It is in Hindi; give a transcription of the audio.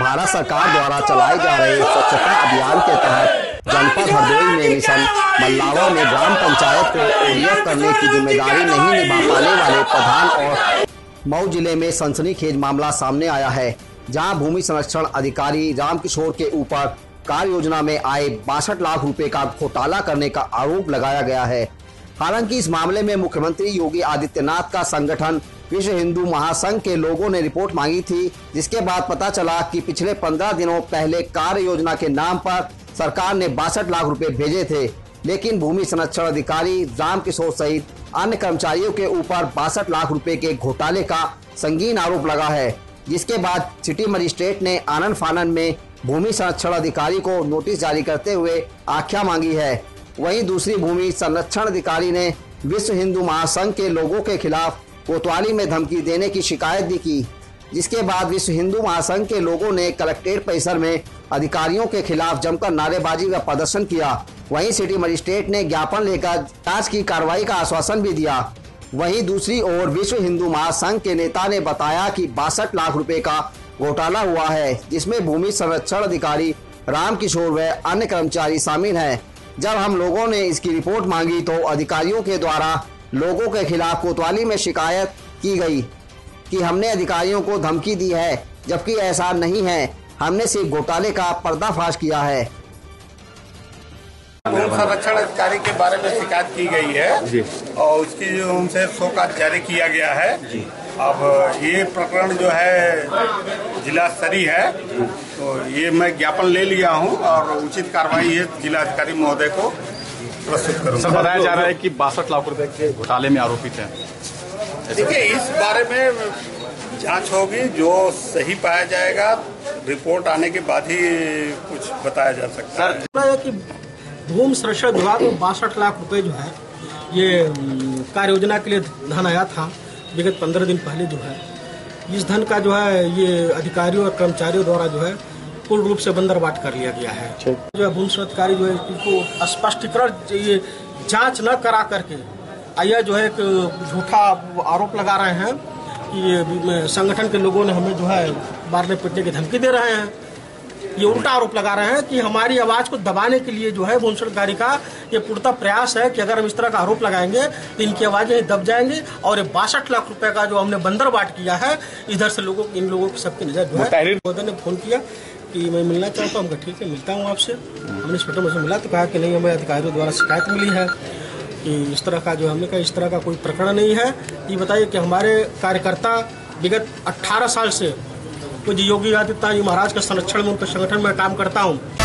भारत सरकार द्वारा चलाए जा रहे स्वच्छता अभियान के तहत जनपद हरदोई में मिशन मल्लावा में ग्राम पंचायत को ओडीएफ करने की जिम्मेदारी नहीं निभा पाने वाले प्रधान और मऊ जिले में सनसनीखेज मामला सामने आया है, जहां भूमि संरक्षण अधिकारी रामकिशोर के ऊपर कार्य योजना में आए 62 लाख रुपए का घोटाला करने का आरोप लगाया गया है। हालांकि इस मामले में मुख्यमंत्री योगी आदित्यनाथ का संगठन विश्व हिंदू महासंघ के लोगों ने रिपोर्ट मांगी थी, जिसके बाद पता चला कि पिछले 15 दिनों पहले कार्य योजना के नाम पर सरकार ने 62 लाख रुपए भेजे थे, लेकिन भूमि संरक्षण अधिकारी रामकिशोर सहित अन्य कर्मचारियों के ऊपर 62 लाख रुपए के घोटाले का संगीन आरोप लगा है, जिसके बाद सिटी मजिस्ट्रेट ने आनन फानन में भूमि संरक्षण अधिकारी को नोटिस जारी करते हुए आख्या मांगी है। वहीं दूसरी भूमि संरक्षण अधिकारी ने विश्व हिंदू महासंघ के लोगों के खिलाफ कोतवाली में धमकी देने की शिकायत भी की, जिसके बाद विश्व हिंदू महासंघ के लोगों ने कलेक्ट्रेट परिसर में अधिकारियों के खिलाफ जमकर नारेबाजी का प्रदर्शन किया। वहीं सिटी मजिस्ट्रेट ने ज्ञापन लेकर जांच की कार्रवाई का आश्वासन भी दिया। वहीं दूसरी ओर विश्व हिंदू महासंघ के नेता ने बताया कि 62 लाख रुपए का घोटाला हुआ है, जिसमें भूमि संरक्षण अधिकारी रामकिशोर व अन्य कर्मचारी शामिल हैं। जब हम लोगों ने इसकी रिपोर्ट मांगी तो अधिकारियों के द्वारा लोगों के खिलाफ कोतवाली में शिकायत की गई कि हमने अधिकारियों को धमकी दी है, जबकि ऐसा नहीं है। हमने सिर्फ घोटाले का पर्दाफाश किया है। भूमि संरक्षण अधिकारी के बारे में शिकायत की गई है और उसकी उनसे शोकाज जारी किया गया है। अब ये प्रकरण जो है जिला स्तरीय है, तो ये मैं ज्ञापन ले लिया हूँ और उचित कार्रवाई ये जिला अधिकारी महोदय को प्रस्तुत करूँगा। सर, बताया जा रहा है कि 62 लाख रुपए के घोटाले में आरोपित हैं। देखिए, इस बारे में जांच होगी, जो सही पाया जाएगा रिपोर्ट आने के बाद ही कुछ बताया जा सकता है। सर, कि भूमि संरक्षण विभाग में 62 लाख रुपए जो है ये कार्य योजना के लिए धन आया था विगत 15 दिन पहले। जो है इस धन का जो है ये अधिकारियों और कर्मचारियों द्वारा जो है पूर्ण रूप से बंदरबाट कर लिया गया है। जो भूमि संरक्षणकारी जो है इसको स्पष्टीकरण ये जांच न करा करके आया जो है एक झूठा आरोप लगा रहे हैं कि संगठन के लोगों ने हमें जो है मारने पीटने की धमकी दे रहे हैं। ये उल्टा आरोप लगा रहे हैं कि हमारी आवाज को दबाने के लिए जो है भूमि संरक्षणकारी का ये पूर्णतः प्रयास है कि अगर हम इस तरह का आरोप लगाएंगे तो इनकी आवाजें दब जाएंगे। और ये 62 लाख रुपए का जो हमने बंदरबाट किया है, इधर से लोगों इन लोगों की सबकी नजर जो है। महोदय ने फोन किया कि मैं मिलना चाहता हूँ, ठीक है मिलता हूँ आपसे। हमने इंस्पेक्टर मुझसे मिला तो कहा कि नहीं, हमें अधिकारियों द्वारा शिकायत मिली है कि इस तरह का जो हमने कहा इस तरह का कोई प्रकरण नहीं है। ये बताइए कि हमारे कार्यकर्ता विगत 18 साल से मुझे योगी आदित्यनाथ जी महाराज के संरक्षण में उनके संगठन में काम करता हूँ।